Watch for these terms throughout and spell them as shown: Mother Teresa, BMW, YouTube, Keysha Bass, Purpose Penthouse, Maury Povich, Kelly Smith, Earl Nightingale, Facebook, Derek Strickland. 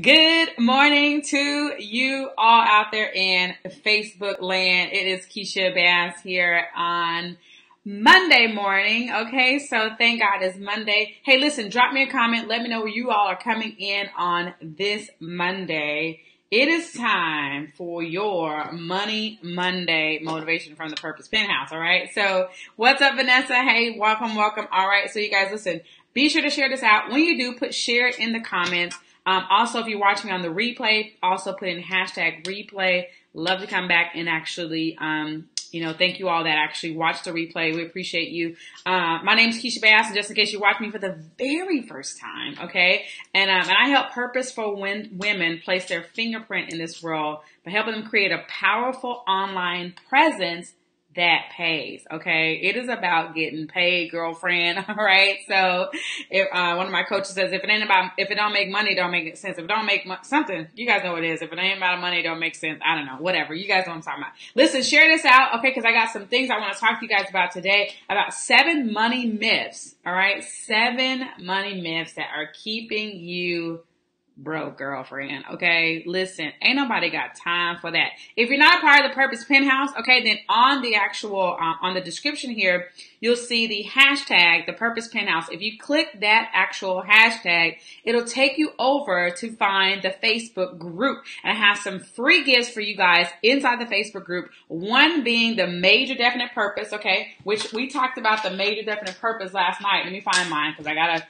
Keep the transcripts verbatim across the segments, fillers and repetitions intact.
Good morning to you all out there in Facebook land. It is Keysha Bass here on Monday morning. Okay, so thank God it's Monday. Hey, listen, drop me a comment. Let me know where you all are coming in on this Monday. It is time for your Money Monday motivation from the Purpose Penthouse, all right? So what's up, Vanessa? Hey, welcome, welcome. All right, so you guys, listen, be sure to share this out. When you do, put share it in the comments. Um, also, if you're watching on the replay, also put in hashtag replay. Love to come back and actually, um, you know, thank you all that actually watched the replay. We appreciate you. Uh, my name is Keysha Bass, and just in case you watch me for the very first time, okay? And, um, and I help purposeful women place their fingerprint in this world by helping them create a powerful online presence that pays, okay? It is about getting paid, girlfriend, all right? So if uh, one of my coaches says, if it ain't about, if it don't make money, don't make sense. If it don't make something, you guys know what it is. If it ain't about money, don't make sense. I don't know, whatever. You guys know what I'm talking about. Listen, share this out, okay? Because I got some things I want to talk to you guys about today, about seven money myths, all right? Seven money myths that are keeping you broke, girlfriend, okay? Listen, ain't nobody got time for that. If you're not a part of the Purpose Penthouse, okay, then on the actual, uh, on the description here, you'll see the hashtag, the Purpose Penthouse. If you click that actual hashtag, it'll take you over to find the Facebook group. And I have some free gifts for you guys inside the Facebook group, one being the major definite purpose, okay, which we talked about the major definite purpose last night. Let me find mine because I gotta...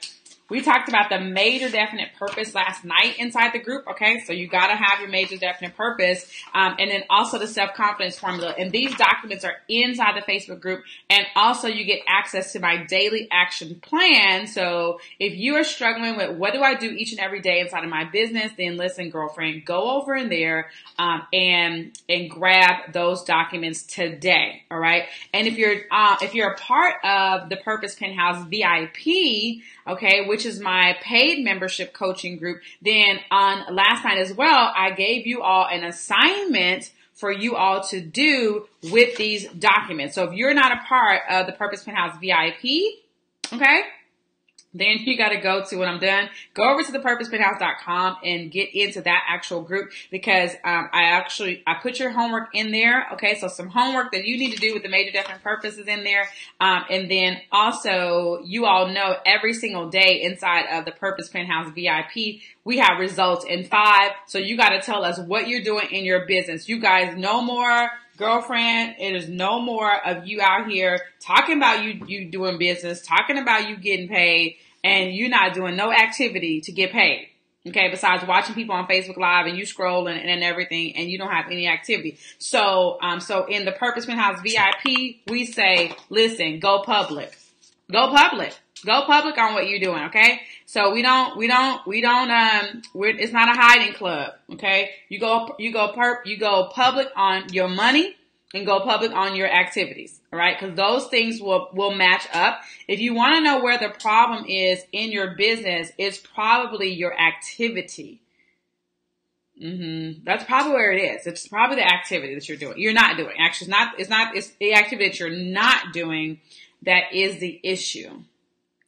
We talked about the major definite purpose last night inside the group, okay? So you gotta have your major definite purpose, um, and then also the self-confidence formula. And these documents are inside the Facebook group, and also you get access to my daily action plan. So if you are struggling with what do I do each and every day inside of my business, then listen, girlfriend, go over in there um, and and grab those documents today, all right? And if you're uh, if you're a part of the Purpose Penthouse V I P, okay, which is my paid membership coaching group, then on last night as well, I gave you all an assignment for you all to do with these documents. So if you're not a part of the Purpose Penthouse V I P, okay, then you got to go to, when I'm done, go over to the purpose penthouse dot com and get into that actual group, because um, I actually, I put your homework in there, okay? So some homework that you need to do with the major definite purpose is in there. Um, and then also, you all know every single day inside of the Purpose Penthouse V I P, we have results in five. So you got to tell us what you're doing in your business. You guys, no more, girlfriend, it is no more of you out here talking about you, you doing business, talking about you getting paid, and you're not doing no activity to get paid. Okay, besides watching people on Facebook Live and you scrolling and everything, and you don't have any activity. So, um, so in the Purpose Penthouse V I P, we say, listen, go public, go public, go public on what you're doing. Okay, so we don't, we don't, we don't. Um, we're, it's not a hiding club. Okay, you go, you go perp, you go public on your money, and go public on your activities, all right? Because those things will, will match up. If you want to know where the problem is in your business, it's probably your activity. Mm-hmm. That's probably where it is. It's probably the activity that you're doing. You're not doing. Actually, it's not, it's not, it's the activity that you're not doing that is the issue.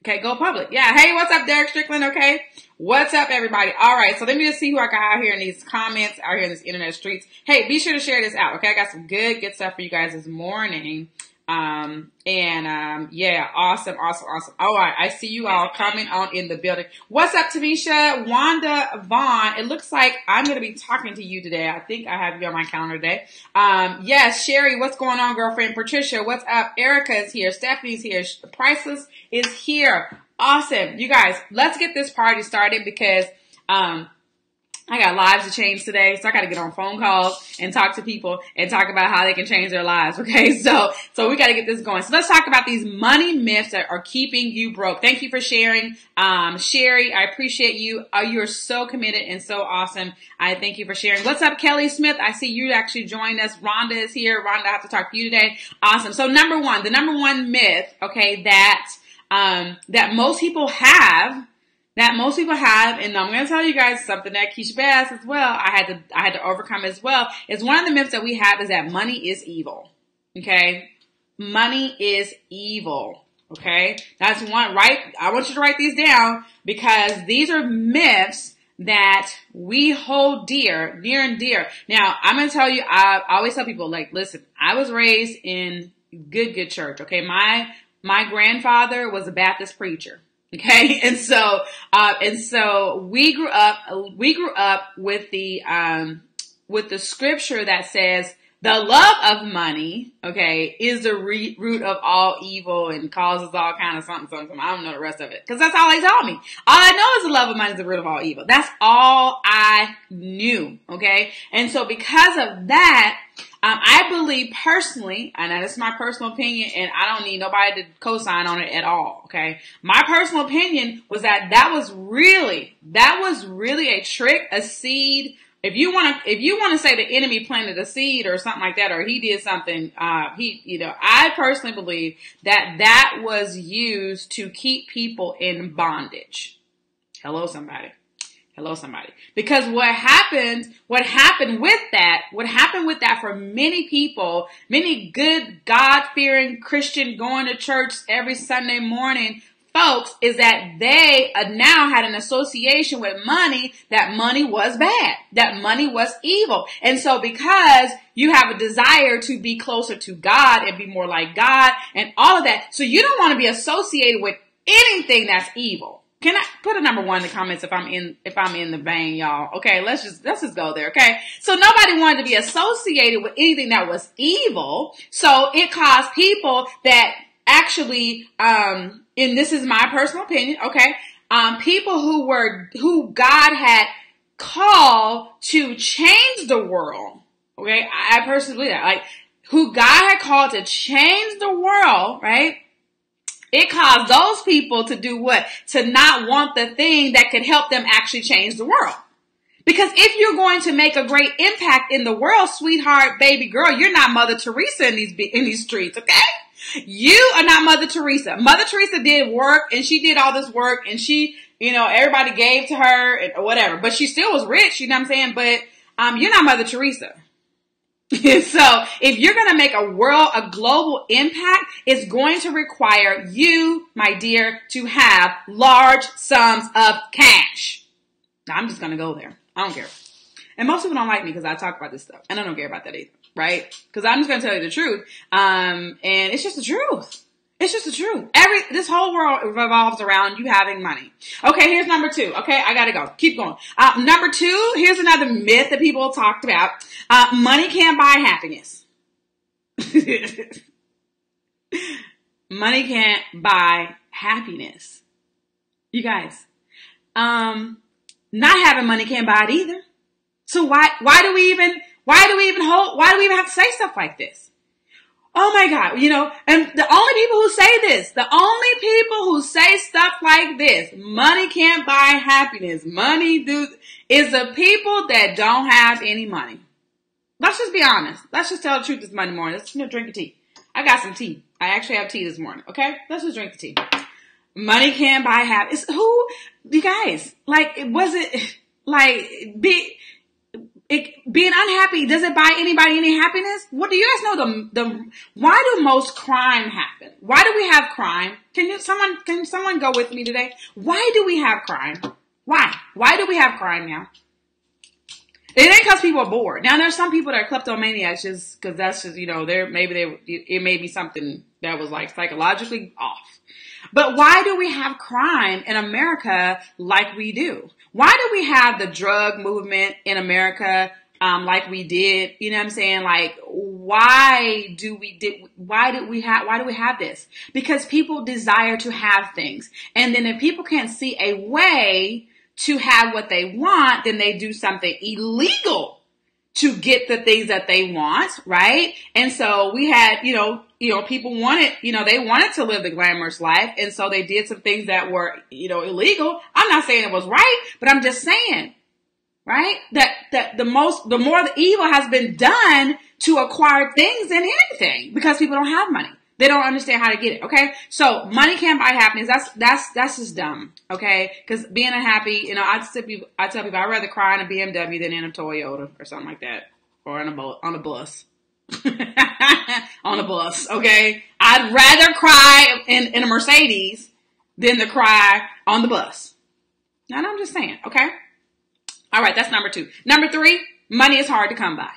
Okay, go public. Yeah, hey, what's up, Derek Strickland, okay? What's up, everybody? All right, so let me just see who I got out here in these comments, out here in this internet streets. Hey, be sure to share this out, okay? I got some good, good stuff for you guys this morning. Um, and, um, yeah, awesome, awesome, awesome. All right, I see you all coming on in the building. What's up, Tavisha, Wanda, Vaughn? It looks like I'm going to be talking to you today. I think I have you on my calendar today. Um, yes, Sherry, what's going on, girlfriend? Patricia, what's up? Erica is here. Stephanie's here. Priceless is here. Awesome. You guys, let's get this party started, because, um, I got lives to change today, so I got to get on phone calls and talk to people and talk about how they can change their lives, okay? So so we got to get this going. So let's talk about these money myths that are keeping you broke. Thank you for sharing. Um, Sherry, I appreciate you. Uh, you are so committed and so awesome. I thank you for sharing. What's up, Kelly Smith? I see you actually joined us. Rhonda is here. Rhonda, I have to talk to you today. Awesome. So number one, the number one myth, okay, that um, that most people have, that most people have, and I'm going to tell you guys something that Keysha Bass as well, I had to, I had to overcome as well, is one of the myths that we have is that money is evil. Okay. Money is evil. Okay. That's one, right? I want you to write these down, because these are myths that we hold dear, near and dear. Now, I'm going to tell you, I always tell people, like, listen, I was raised in good, good church. Okay. My, my grandfather was a Baptist preacher. Okay. And so, uh, and so we grew up, we grew up with the, um, with the scripture that says, the love of money, okay, is the re root of all evil and causes all kind of something, something. I don't know the rest of it because that's all they told me. All I know is the love of money is the root of all evil. That's all I knew, okay? And so because of that, um, I believe personally, and that's my personal opinion, and I don't need nobody to co-sign on it at all, okay? My personal opinion was that that was really, that was really a trick, a seed. If you want to, if you want to say the enemy planted a seed or something like that, or he did something, uh, he, you know, I personally believe that that was used to keep people in bondage. Hello, somebody. Hello, somebody. Because what happened, what happened with that, what happened with that for many people, many good God-fearing Christian going to church every Sunday morning folks, is that they now had an association with money, that money was bad, that money was evil. And so because you have a desire to be closer to God and be more like God and all of that, so you don't want to be associated with anything that's evil. Can I put a number one in the comments if I'm in, if I'm in the vein, y'all? Okay, let's just, let's just go there, okay? So nobody wanted to be associated with anything that was evil, so it caused people that actually, um, and this is my personal opinion, okay, um, people who were, who God had called to change the world, okay, I, I personally believe that, like, who God had called to change the world, right, it caused those people to do what? To not want the thing that could help them actually change the world. Because if you're going to make a great impact in the world, sweetheart, baby girl, you're not Mother Teresa in these, in these streets, okay? You are not Mother Teresa. Mother Teresa did work and she did all this work and she, you know, everybody gave to her and whatever, but she still was rich, you know what I'm saying? But, um, you're not Mother Teresa. So if you're going to make a world, a global impact, it's going to require you, my dear, to have large sums of cash. Now, I'm just going to go there. I don't care. And most people don't like me because I talk about this stuff and I don't care about that either. Right? Because I'm just going to tell you the truth. Um, and it's just the truth. It's just the truth. Every, this whole world revolves around you having money. Okay, here's number two. Okay, I got to go. Keep going. Uh, number two, here's another myth that people talked about. Uh, money can't buy happiness. Money can't buy happiness. You guys, um, not having money can't buy it either. So why, why do we even... Why do we even hold, why do we even have to say stuff like this? Oh my God, you know, and the only people who say this, the only people who say stuff like this, money can't buy happiness, money do, is the people that don't have any money. Let's just be honest. Let's just tell the truth this Monday morning. Let's, you know, drink your tea. I got some tea. I actually have tea this morning, okay? Let's just drink the tea. Money can't buy happiness. Who, you guys, like, it wasn't, like, big... It, being unhappy, does it buy anybody any happiness? What do you guys know? The, the, why do most crime happen? Why do we have crime? Can you, someone, can someone go with me today? Why do we have crime? Why? Why do we have crime now? It ain't because people are bored. Now there's some people that are kleptomaniacs just because that's just, you know, they're, maybe they, it may be something that was like psychologically off. But why do we have crime in America like we do? Why do we have the drug movement in America um, like we did? You know what I'm saying? Like, why do we did? Why did we have? Why do we have this? Because people desire to have things, and then if people can't see a way to have what they want, then they do something illegal to get the things that they want, right? And so we had, you know. You know, people wanted, you know, they wanted to live the glamorous life. And so they did some things that were, you know, illegal. I'm not saying it was right, but I'm just saying, right? That, that the most, the more the evil has been done to acquire things than anything because people don't have money. They don't understand how to get it. Okay. So money can't buy happiness. That's, that's, that's just dumb. Okay. Cause being unhappy, you know, I tell people, I tell people I'd rather cry in a B M W than in a Toyota or something like that or on a, on a bus. On a bus, okay? I'd rather cry in, in a Mercedes than to cry on the bus. Now, I'm just saying, okay? All right, that's number two. Number three, money is hard to come by.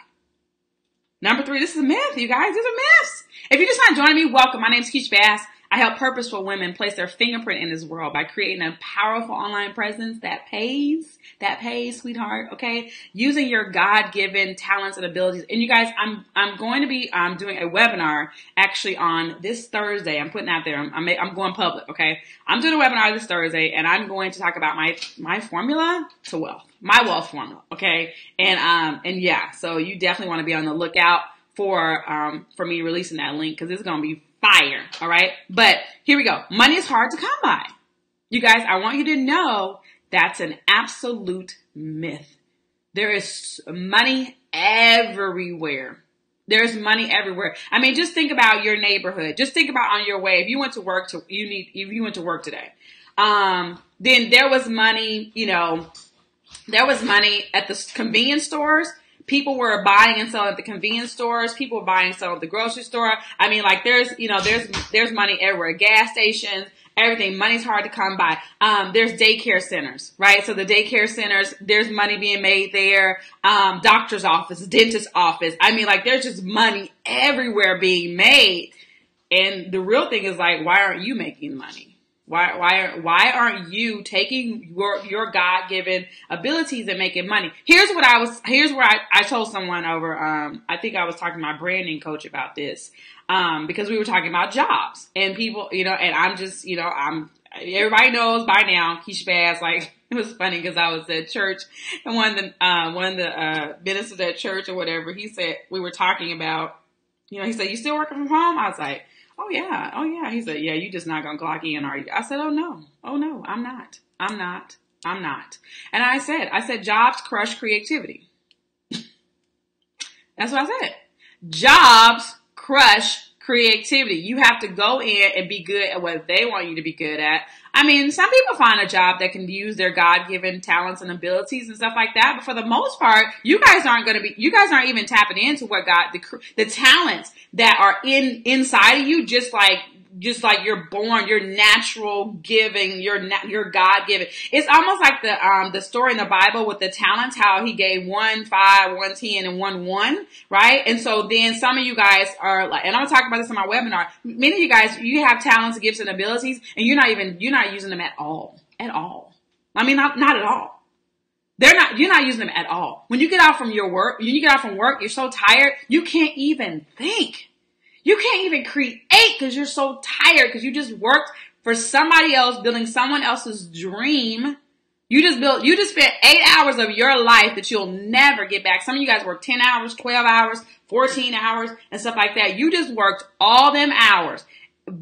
Number three, this is a myth, you guys. These are myths. If you're just not joining me, welcome. My name is Keysha Bass. I help purposeful women place their fingerprint in this world by creating a powerful online presence that pays, that pays, sweetheart, okay? Using your God-given talents and abilities. And you guys, I'm I'm going to be um, doing a webinar actually on this Thursday. I'm putting out there. I'm, I'm, I'm going public, okay? I'm doing a webinar this Thursday, and I'm going to talk about my, my formula to wealth, my wealth formula, okay? And, um, and yeah, so you definitely want to be on the lookout for, um, for me releasing that link because it's going to be fire, all right? But here we go. Money is hard to come by. You guys, I want you to know that's an absolute myth. There is money everywhere. There's money everywhere. I mean, just think about your neighborhood. Just think about on your way. If you went to work, to you need. If you went to work today, um, then there was money. You know, there was money at the convenience stores. People were buying and selling at the convenience stores. People were buying and selling at the grocery store. I mean, like there's, you know, there's, there's money everywhere. Gas stations, everything. Money's hard to come by. Um, there's daycare centers, right? So the daycare centers, there's money being made there. Um, doctor's office, dentist's office. I mean, like there's just money everywhere being made. And the real thing is like, why aren't you making money? Why, why, why aren't you taking your, your God-given abilities and making money? Here's what I was, here's where I, I told someone over, um, I think I was talking to my branding coach about this, um, because we were talking about jobs and people, you know, and I'm just, you know, I'm, everybody knows by now, Keysha Bass, like, it was funny because I was at church and one of the, uh, one of the, uh, ministers at church or whatever, he said, we were talking about, you know, he said, you still working from home? I was like, oh yeah, oh yeah. He said, yeah, you just not gonna clock in, are you? I said, oh no, oh no, I'm not, I'm not, I'm not. And I said, I said, jobs crush creativity. That's what I said. Jobs crush creativity. You have to go in and be good at what they want you to be good at. I mean, some people find a job that can use their God-given talents and abilities and stuff like that. But for the most part, you guys aren't going to be, you guys aren't even tapping into what God, the, the talents that are in, inside of you, just like, just like you're born, your natural giving, your, your God given. It's almost like the, um, the story in the Bible with the talents, how he gave one, five, one, ten, and one, one, right? And so then some of you guys are like, and I'm gonna talk about this in my webinar. Many of you guys, you have talents, gifts, and abilities, and you're not even, you're not using them at all, at all. I mean, not, not at all. They're not, you're not using them at all. When you get out from your work, when you get out from work, you're so tired, you can't even think. You can't even create because you're so tired because you just worked for somebody else, building someone else's dream. You just built, you just spent eight hours of your life that you'll never get back. Some of you guys work ten hours, twelve hours, fourteen hours, and stuff like that. You just worked all them hours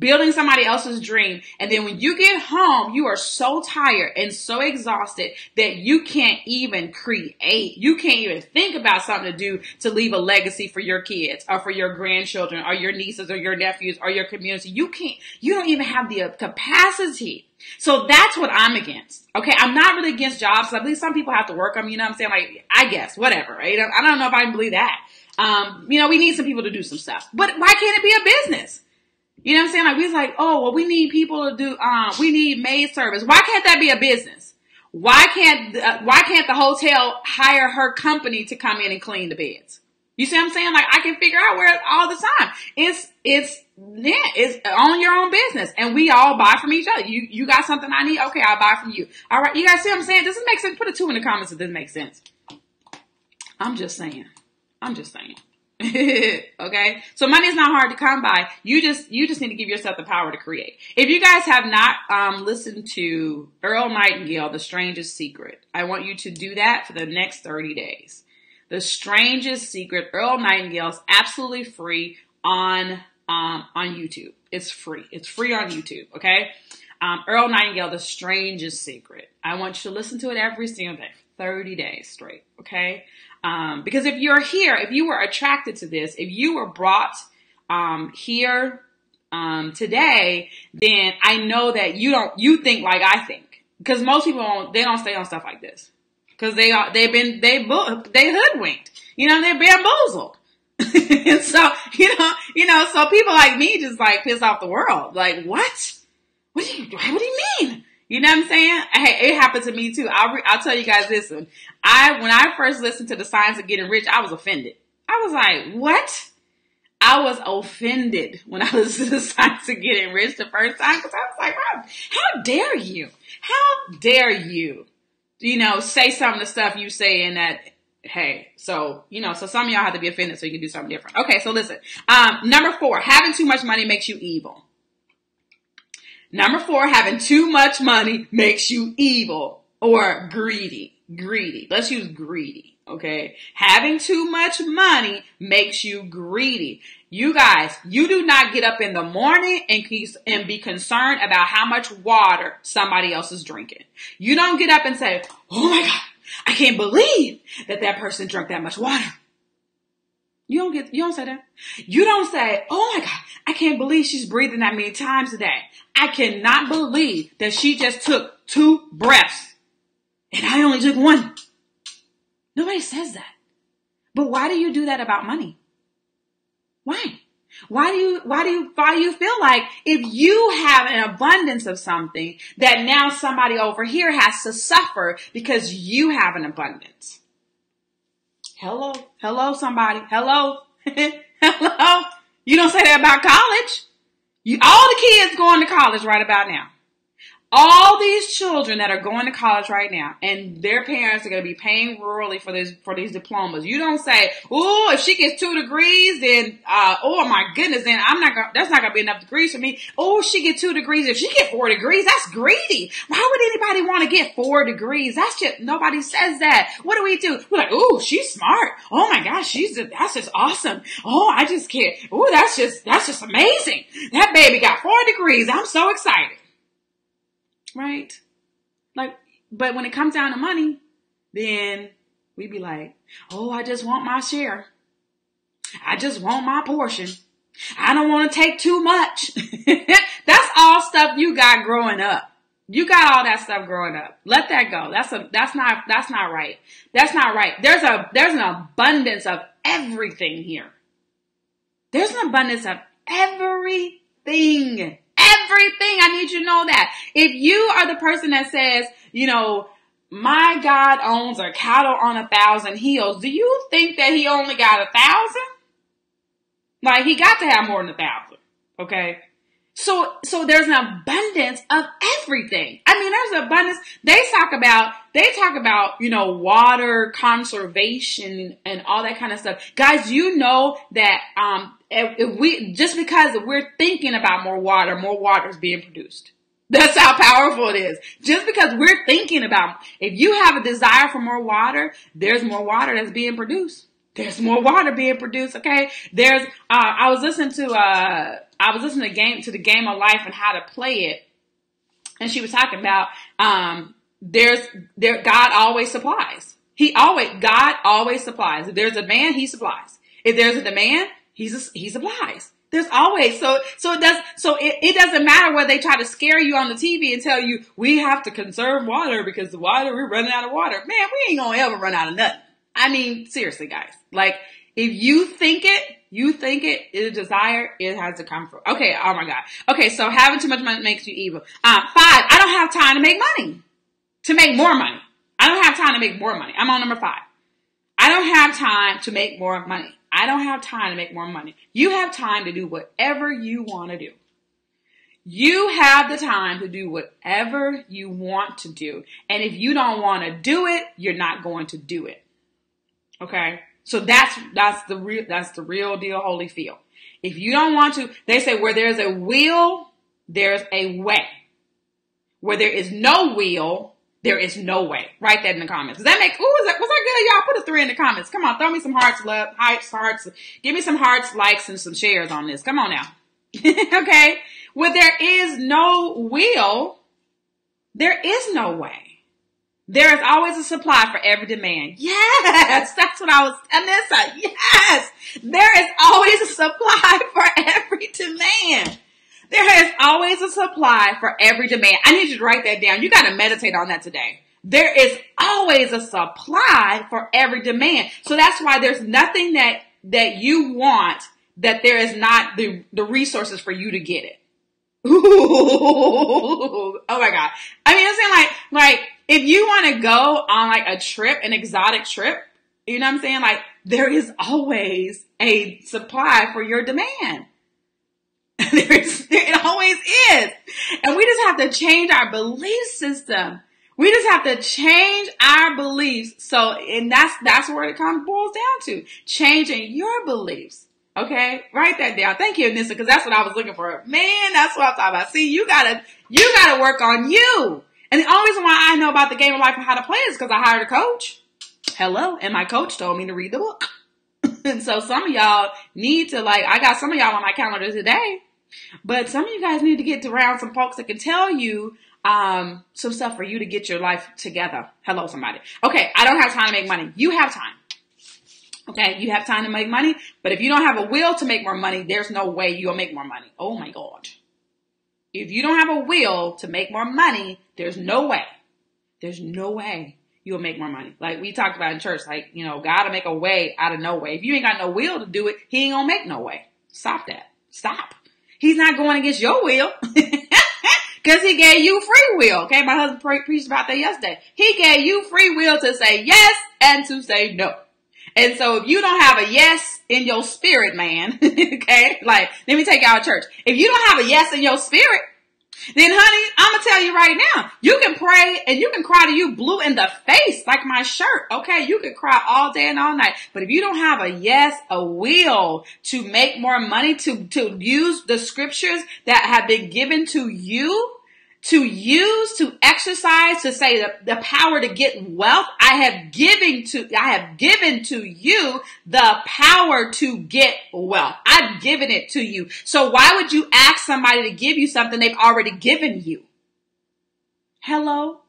building somebody else's dream. And then when you get home, you are so tired and so exhausted that you can't even create. You can't even think about something to do to leave a legacy for your kids or for your grandchildren or your nieces or your nephews or your community. You can't, you don't even have the capacity. So that's what I'm against. Okay. I'm not really against jobs. I believe some people have to work them. You know what I'm saying? Like, I guess, whatever. Right? I don't know if I can believe that. Um, you know, we need some people to do some stuff, but why can't it be a business? You know what I'm saying? Like, we was like, oh, well, we need people to do, um, we need maid service. Why can't that be a business? Why can't, uh, why can't the hotel hire her company to come in and clean the beds? You see what I'm saying? Like, I can figure out where all the time. It's, it's, yeah, it's on your own business. And we all buy from each other. You, you got something I need? Okay, I'll buy from you. All right. You guys see what I'm saying? Does this make sense? Put a two in the comments if this makes sense. I'm just saying. I'm just saying. Okay, so money is not hard to come by. You just you just need to give yourself the power to create. If you guys have not um, listened to Earl Nightingale, The Strangest Secret, I want you to do that for the next thirty days. The Strangest Secret, Earl Nightingale, is absolutely free on um, on YouTube. It's free. It's free on YouTube. Okay, um, Earl Nightingale, The Strangest Secret. I want you to listen to it every single day, thirty days straight. Okay. Um, because if you're here, if you were attracted to this, if you were brought, um, here, um, today, then I know that you don't, you think like I think, because most people don't, they don't stay on stuff like this because they are, they've been, they, they hoodwinked, you know, they're bamboozled. And so, you know, you know, so people like me just like piss off the world. Like, what, what do you, what do you mean? You know what I'm saying? Hey, it happened to me too. I'll, re I'll tell you guys this one. I, when I first listened to The Signs of Getting Rich, I was offended. I was like, what? I was offended when I listened to The Signs of Getting Rich the first time, because I was like, wow, how dare you? How dare you, you know, say some of the stuff you say in that. Hey, so, you know, so some of y'all have to be offended so you can do something different. Okay, so listen. Um, number four, having too much money makes you evil. Number four, having too much money makes you evil or greedy. Greedy. Let's use greedy, okay? Having too much money makes you greedy. You guys, you do not get up in the morning and and be concerned about how much water somebody else is drinking. You don't get up and say, oh my God, I can't believe that that person drank that much water. You don't get, you don't say that. You don't say, oh my God, I can't believe she's breathing that many times a day. I cannot believe that she just took two breaths and I only took one. Nobody says that. But why do you do that about money? Why? Why do you, why do you, why do you feel like if you have an abundance of something that now somebody over here has to suffer because you have an abundance? Hello. Hello, somebody. Hello. Hello. You don't say that about college. You, all the kids going to college right about now. All these children that are going to college right now and their parents are going to be paying royally for this, for these diplomas. You don't say, oh, if she gets two degrees, then, uh, oh my goodness, then I'm not gonna, that's not gonna be enough degrees for me. Oh, she get two degrees. If she get four degrees, that's greedy. Why would anybody want to get four degrees? That's just, nobody says that. What do we do? We're like, oh, she's smart. Oh my gosh, she's, that's just awesome. Oh, I just can't. Oh, that's just, that's just amazing. That baby got four degrees. I'm so excited. Right? Like, but when it comes down to money, then we be like, oh, I just want my share. I just want my portion. I don't want to take too much. That's all stuff you got growing up. You got all that stuff growing up. Let that go. That's a, that's not, that's not right. That's not right. There's a, there's an abundance of everything here. There's an abundance of everything. Everything. I need you to know that. If you are the person that says, you know, my God owns a cattle on a thousand hills, do you think that he only got a thousand? Like, he got to have more than a thousand. Okay. So, so there's an abundance of everything. I mean, there's an abundance. They talk about, they talk about, you know, water conservation and all that kind of stuff. Guys, you know that, um, if we, just because we're thinking about more water, more water is being produced. That's how powerful it is. Just because we're thinking about, if you have a desire for more water, there's more water that's being produced. There's more water being produced. Okay. There's, uh, I was listening to, uh, I was listening to game, to the Game of Life and How to Play It. And she was talking about, um, there's, there, God always supplies. He always, God always supplies. If there's a demand, he supplies. If there's a demand, He's, he supplies. There's always, so, so it does, so it, it doesn't matter whether they try to scare you on the T V and tell you, we have to conserve water because the water, we're running out of water. Man, we ain't gonna ever run out of nothing. I mean, seriously, guys. Like, if you think it, you think it is a desire, it has to come from. Okay, oh my God. Okay, so having too much money makes you evil. Uh, five, I don't have time to make money. To make more money. I don't have time to make more money. I'm on number five. I don't have time to make more money. I don't have time to make more money. You have time to do whatever you want to do. You have the time to do whatever you want to do. And if you don't want to do it, you're not going to do it. Okay? So that's, that's the real, that's the real deal, Holyfield. If you don't want to, they say where there's a will, there's a way. Where there is no will, there is no way. Write that in the comments. Does that make, ooh, was that, was that good, y'all? Put a three in the comments. Come on, throw me some hearts, love, hearts, hearts. Give me some hearts, likes, and some shares on this. Come on now. Okay? Where there is no will, there is no way. There is always a supply for every demand. Yes! That's what I was, Anissa, yes! There is always a supply for every demand. There is always a supply for every demand. I need you to write that down. You got to meditate on that today. There is always a supply for every demand. So that's why there's nothing that, that you want that there is not the, the resources for you to get it. Ooh. Oh my God. I mean, I'm saying like, like if you want to go on like a trip, an exotic trip, you know what I'm saying? Like there is always a supply for your demand. there is, there, it always is. And we just have to change our belief system. We just have to change our beliefs. So, and that's, that's where it comes, boils down to changing your beliefs. Okay, write that down. Thank you, Anissa, because that's what I was looking for. Man, that's what I'm talking about. See, you gotta, you gotta work on you. And the only reason why I know about the game of life and how to play is because I hired a coach. Hello, and my coach told me to read the book. And so some of y'all need to like, I got some of y'all on my calendar today, but some of you guys need to get around some folks that can tell you um, some stuff for you to get your life together. Hello, somebody. Okay, I don't have time to make money. You have time. Okay, you have time to make money, but if you don't have a will to make more money, there's no way you'll make more money. Oh my God. If you don't have a will to make more money, there's no way. There's no way you'll make more money. Like we talked about in church, like, you know, God will make a way out of no way. If you ain't got no will to do it, he ain't gonna make no way. Stop that. Stop. He's not going against your will because he gave you free will. Okay, my husband pre- preached about that yesterday. He gave you free will to say yes and to say no. And so if you don't have a yes in your spirit, man, okay, like, let me take y'all to church. If you don't have a yes in your spirit, then, honey, I'm going to tell you right now, you can pray and you can cry to you blue in the face like my shirt, okay? You can cry all day and all night. But if you don't have a yes, a will to make more money, to, to use the scriptures that have been given to you, to use, to exercise, to say the, the power to get wealth. I have given to, I have given to you the power to get wealth. I've given it to you. So why would you ask somebody to give you something they've already given you? Hello?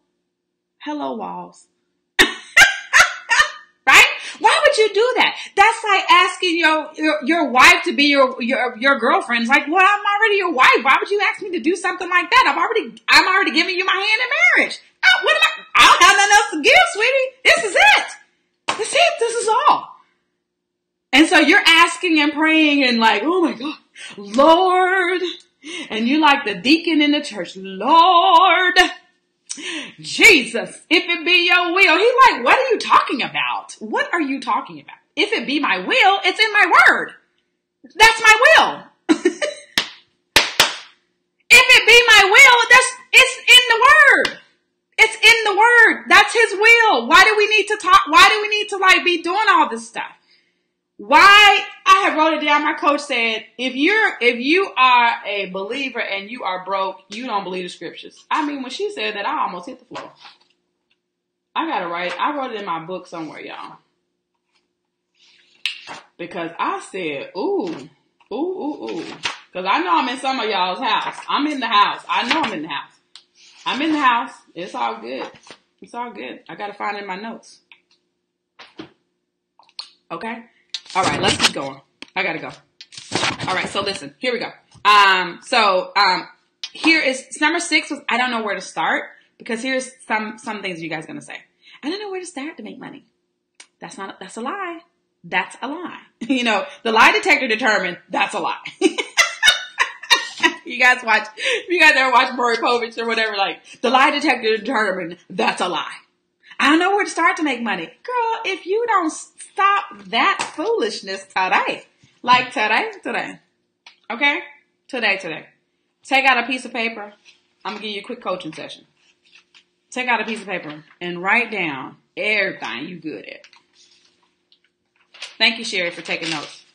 Hello, walls. Right? Why would you do that? That's like asking your, your, your wife to be your, your, your girlfriend. It's like, well, I'm already your wife. Why would you ask me to do something like that? I've already, I'm already giving you my hand in marriage. I, what am I, I don't have nothing else to give, sweetie. This is it. This is it. This is all. And so you're asking and praying and like, oh my God, Lord. And you're like the deacon in the church, Lord. Jesus, if it be your will. He's like, what are you talking about? What are you talking about? If it be my will, it's in my word. That's my will. If it be my will, that's, it's in the word. It's in the word. That's his will. Why do we need to talk? Why do we need to like be doing all this stuff? Why? I have wrote it down. My coach said, if you're, if you are a believer and you are broke, you don't believe the scriptures. I mean, when she said that, I almost hit the floor. I gotta write. I wrote it in my book somewhere, y'all. Because I said, ooh, ooh, ooh, ooh. Because I know I'm in some of y'all's house. I'm in the house. I know I'm in the house. I'm in the house. It's all good. It's all good. I gotta find it in my notes. Okay. All right, let's keep going. I gotta go. All right, so listen, here we go. Um, so um, here is number six. Was I don't know where to start because here's some some things you guys are gonna say. I don't know where to start to make money. That's not that's a lie. That's a lie. You know, the lie detector determined that's a lie. You guys watch. If you guys ever watch Maury Povich or whatever, like the lie detector determined that's a lie. I don't know where to start to make money. Girl, if you don't stop that foolishness today, like today, today, okay? Today, today. Take out a piece of paper. I'm going to give you a quick coaching session. Take out a piece of paper and write down everything you good at. Thank you, Sherry, for taking notes.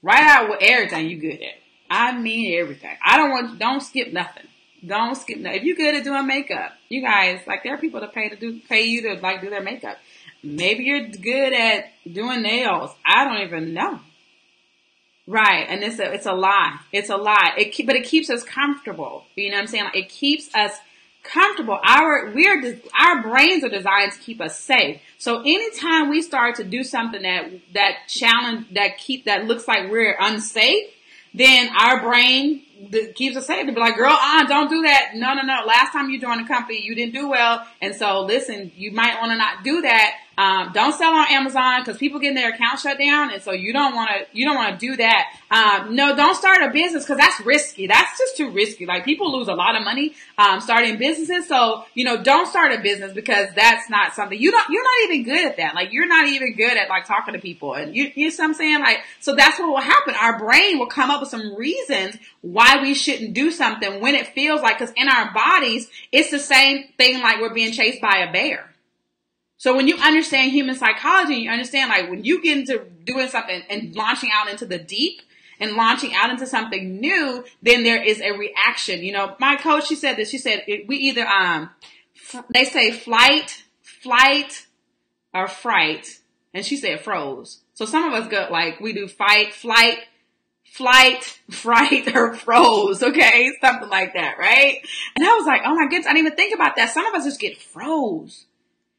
Write out what everything you good at. I mean everything. I don't want, don't skip nothing. Don't skip that. If you're good at doing makeup, you guys, like there are people that pay to do, pay you to like do their makeup. Maybe you're good at doing nails. I don't even know. Right. And it's a, it's a lie. It's a lie. It keep, but it keeps us comfortable. You know what I'm saying? Like, it keeps us comfortable. Our, we're, our brains are designed to keep us safe. So anytime we start to do something that, that challenge, that keep, that looks like we're unsafe, then our brain keeps us safe to be like, girl, uh, don't do that. No, no, no. Last time you joined the company, you didn't do well. And so listen, you might want to not do that Um, don't sell on Amazon because people getting their account shut down, and so you don't want to you don't want to do that. Um, no, don't start a business because that's risky. That's just too risky. Like, people lose a lot of money um, starting businesses, so you know don't start a business because that's not something you don't. You're not even good at that. Like, you're not even good at like talking to people, and you, you know what I'm saying. Like, so that's what will happen. Our brain will come up with some reasons why we shouldn't do something when it feels like, because in our bodies it's the same thing. Like, we're being chased by a bear. So when you understand human psychology, you understand, like, when you get into doing something and launching out into the deep and launching out into something new, then there is a reaction. You know, my coach, she said this. She said, we either, um, they say flight, flight, or fright. And she said froze. So some of us go, like, we do fight, flight, flight, fright, or froze. Okay. Something like that. Right. And I was like, oh my goodness. I didn't even think about that. Some of us just get froze.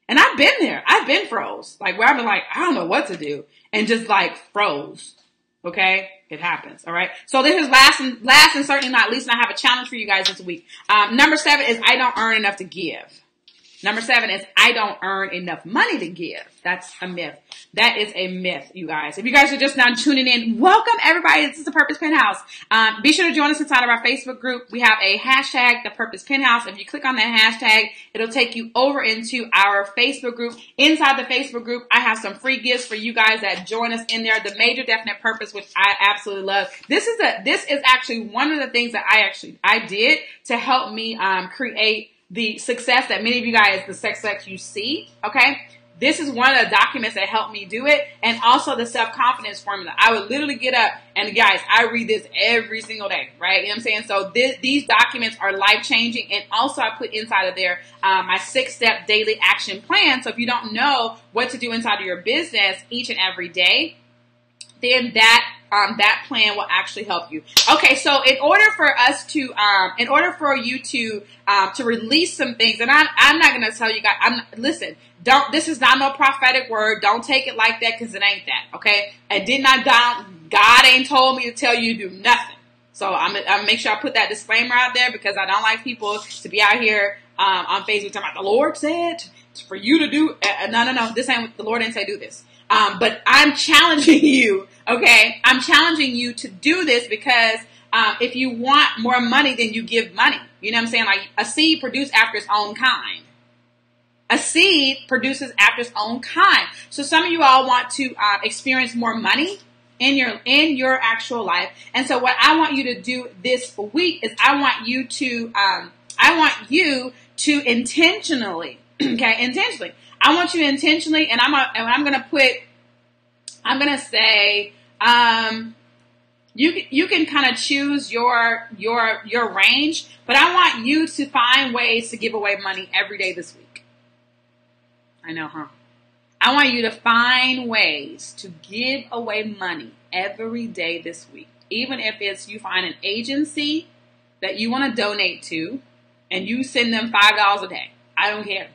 And I've been there. I've been froze. Like, where I've been like, I don't know what to do. And just like froze. Okay? It happens. All right? So this is last and, last and certainly not least. And I have a challenge for you guys this week. Um, number seven is I don't earn enough to give. Number seven is I don't earn enough money to give. That's a myth. That is a myth, you guys. If you guys are just now tuning in, welcome everybody. This is the Purpose Penthouse. Um, be sure to join us inside of our Facebook group. We have a hashtag, the Purpose Penthouse. If you click on that hashtag, it'll take you over into our Facebook group. Inside the Facebook group, I have some free gifts for you guys that join us in there. The Major Definite Purpose, which I absolutely love. This is a this is actually one of the things that I actually I did to help me um, create the success that many of you guys, the success you see, okay? This is one of the documents that helped me do it, and also the self-confidence formula. I would literally get up, and guys, I read this every single day, right? You know what I'm saying? So this, these documents are life-changing, and also I put inside of there um, my six-step daily action plan. So if you don't know what to do inside of your business each and every day, then that um, that plan will actually help you. Okay, so in order for us to, um, in order for you to um, to release some things, and I'm I'm not gonna tell you guys. I'm listen. Don't. This is not no prophetic word. Don't take it like that because it ain't that. Okay. I did not die. God ain't told me to tell you to do nothing. So I'm, I'm gonna make sure I put that disclaimer out there because I don't like people to be out here um, on Facebook talking about the Lord said for you to do. Uh, no, no, no. This ain't what the Lord didn't say. Do this. Um, but I'm challenging you, okay? I'm challenging you to do this because um, if you want more money, then you give money. You know what I'm saying? Like, a seed produced after its own kind. A seed produces after its own kind. So some of you all want to uh, experience more money in your in your actual life. And so what I want you to do this week is I want you to um, I want you to intentionally, okay, intentionally. I want you to intentionally, and I'm a, and I'm gonna put, I'm gonna say, um, you you can kind of choose your your your range, but I want you to find ways to give away money every day this week. I know, huh? I want you to find ways to give away money every day this week, even if it's you find an agency that you want to donate to, and you send them five dollars a day. I don't care.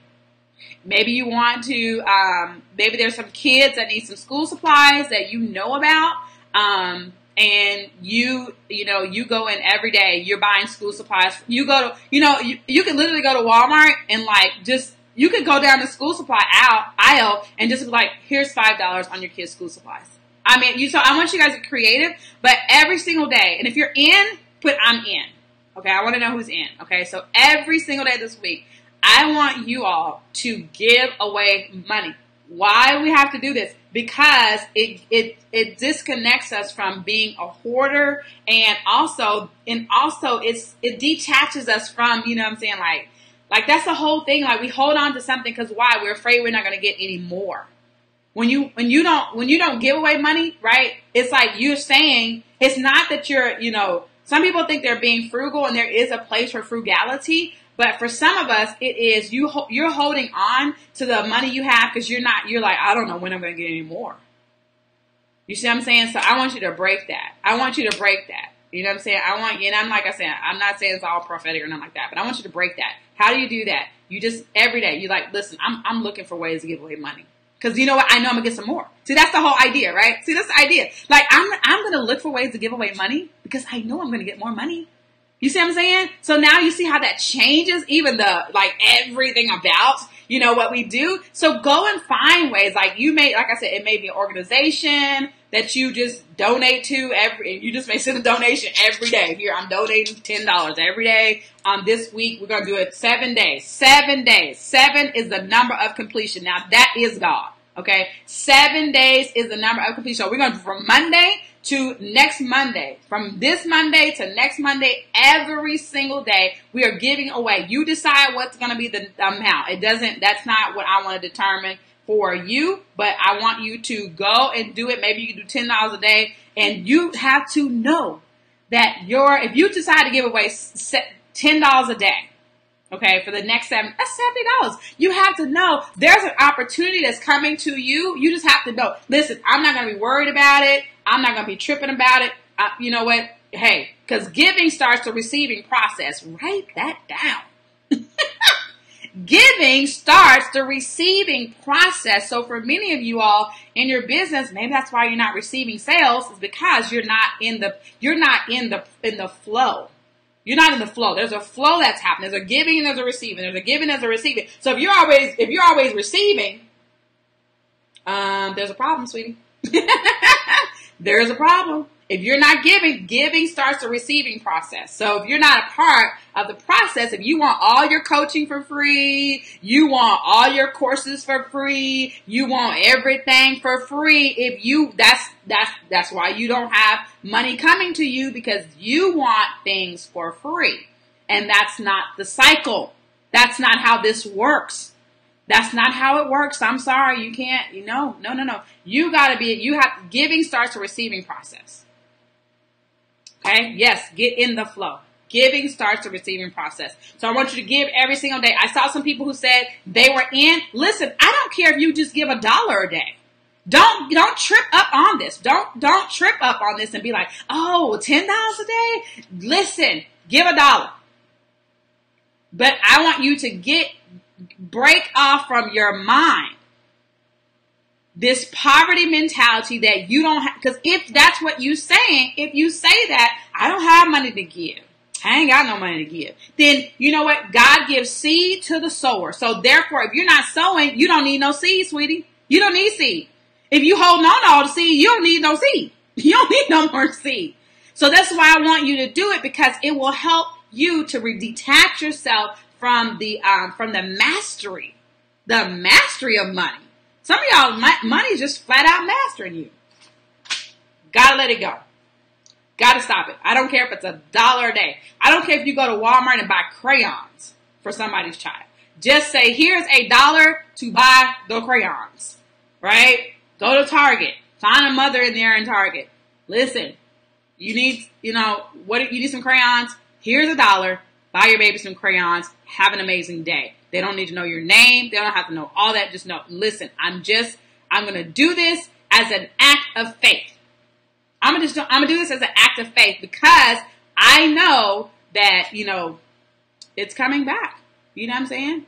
Maybe you want to, um, maybe there's some kids that need some school supplies that you know about, um, and you, you know, you go in every day, you're buying school supplies. You go to, you know, you, you can literally go to Walmart and like just, you could go down the school supply aisle and just be like, here's five dollars on your kids' school supplies. I mean, you, so I want you guys to be creative, but every single day, and if you're in, put I'm in. Okay, I want to know who's in. Okay, so every single day this week, I want you all to give away money. Why we have to do this? Because it it it disconnects us from being a hoarder, and also and also it's it detaches us from, you know what I'm saying, like like that's the whole thing. Like, we hold on to something because why? We're afraid we're not going to get any more. When you when you don't when you don't give away money, right? It's like you're saying, it's not that you're, you know, some people think they're being frugal, and there is a place for frugality. But for some of us, it is you, you're holding on to the money you have because you're not, you're like, I don't know when I'm going to get any more. You see what I'm saying? So I want you to break that. I want you to break that. You know what I'm saying? I want you, and I'm like I said, I'm not saying it's all prophetic or nothing like that, but I want you to break that. How do you do that? You just, every day, you're like, listen, I'm, I'm looking for ways to give away money. Because you know what? I know I'm going to get some more. See, that's the whole idea, right? See, that's the idea. Like, I'm, I'm going to look for ways to give away money because I know I'm going to get more money. You see what I'm saying? So now you see how that changes even the, like, everything about, you know, what we do. So go and find ways. Like you may, like I said, it may be an organization that you just donate to every, you just may send a donation every day. Here, I'm donating ten dollars every day. Um, this week, we're going to do it seven days, seven days. Seven is the number of completion. Now that is God. Okay. Seven days is the number of completion. So we're going to, from Monday to next Monday, from this Monday to next Monday, every single day, we are giving away. You decide what's going to be the amount. It doesn't, that's not what I want to determine for you, but I want you to go and do it. Maybe you can do ten dollars a day, and you have to know that your, if you decide to give away ten dollars a day, okay, for the next seven, that's seventy dollars. You have to know there's an opportunity that's coming to you. You just have to know, listen, I'm not going to be worried about it. I'm not going to be tripping about it. Uh, you know what? Hey, because giving starts the receiving process. Write that down. Giving starts the receiving process. So for many of you all in your business, maybe that's why you're not receiving sales, is because you're not in the, you're not in the, in the flow. You're not in the flow. There's a flow that's happening. There's a giving and there's a receiving. There's a giving and there's a receiving. So if you're always, if you're always receiving, um, there's a problem, sweetie. There's a problem. If you're not giving, giving starts the receiving process. So if you're not a part of the process, if you want all your coaching for free, you want all your courses for free, you want everything for free, if you, that's, that's, that's why you don't have money coming to you, because you want things for free. And that's not the cycle. That's not how this works. That's not how it works. I'm sorry. You can't, you know, no, no, no. You got to be, you have, giving starts the receiving process. Okay. Yes. Get in the flow. Giving starts the receiving process. So I want you to give every single day. I saw some people who said they were in. Listen, I don't care if you just give a dollar a day. Don't, don't trip up on this. Don't, don't trip up on this and be like, oh, ten dollars a day. Listen, give a dollar. But I want you to get, break off from your mind this poverty mentality that you don't have, because if that's what you saying, if you say that, I don't have money to give, I ain't got no money to give, then you know what? God gives seed to the sower. So therefore, if you're not sowing, you don't need no seed, sweetie. You don't need seed. If you holding on to all the seed, you don't need no seed. You don't need no more seed. So that's why I want you to do it, because it will help you to detach yourself from the, um, from the mastery, the mastery of money. Some of y'all, my, money's just flat out mastering you. Gotta let it go. Gotta stop it. I don't care if it's a dollar a day. I don't care if you go to Walmart and buy crayons for somebody's child. Just say, here's a dollar to buy the crayons, right? Go to Target. Find a mother in there in Target. Listen, you need, you know, what, you need some crayons? Here's a dollar. Buy your baby some crayons. Have an amazing day. They don't need to know your name. They don't have to know all that. Just know, listen, I'm just, I'm going to do this as an act of faith. I'm going to just, I'm going to do this as an act of faith, because I know that, you know, it's coming back. You know what I'm saying?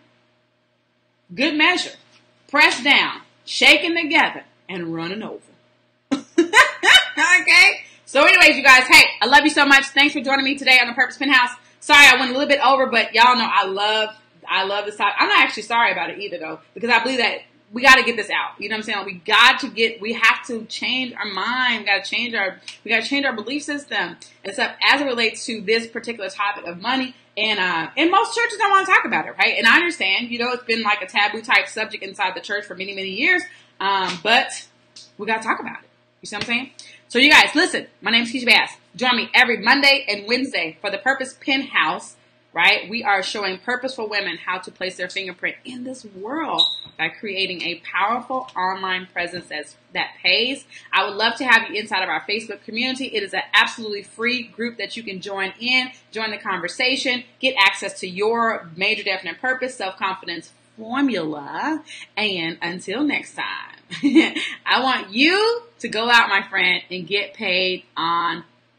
Good measure. Pressed down, shaken together, and running over. Okay? So anyways, you guys, hey, I love you so much. Thanks for joining me today on the Purpose Penthouse. Sorry, I went a little bit over, but y'all know I love, I love this topic. I'm not actually sorry about it either, though, because I believe that we got to get this out. You know what I'm saying? We got to get, we have to change our mind. We got to change our, we got to change our belief system and stuff as it relates to this particular topic of money. And, uh, and most churches don't want to talk about it, right? And I understand, you know, it's been like a taboo type subject inside the church for many, many years. Um, but we got to talk about it. You see what I'm saying? So you guys, listen, my name is Keysha Bass. Join me every Monday and Wednesday for the Purpose Penthouse, right? We are showing purposeful women how to place their fingerprint in this world by creating a powerful online presence that's, that pays. I would love to have you inside of our Facebook community. It is an absolutely free group that you can join in, join the conversation, get access to your major definite purpose, self-confidence formula. And until next time, I want you to go out, my friend, and get paid on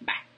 Bye.